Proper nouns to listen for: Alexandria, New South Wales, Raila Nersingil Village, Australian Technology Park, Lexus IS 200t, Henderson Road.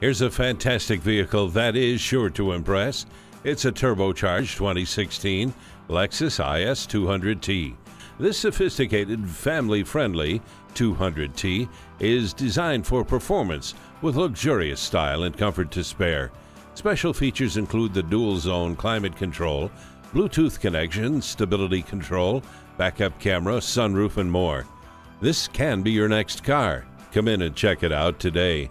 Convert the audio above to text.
Here's a fantastic vehicle that is sure to impress. It's a turbocharged 2016 Lexus IS 200t. This sophisticated, family-friendly 200t is designed for performance with luxurious style and comfort to spare. Special features include the dual-zone climate control, Bluetooth connection, stability control, backup camera, sunroof, and more. This can be your next car. Come in and check it out today.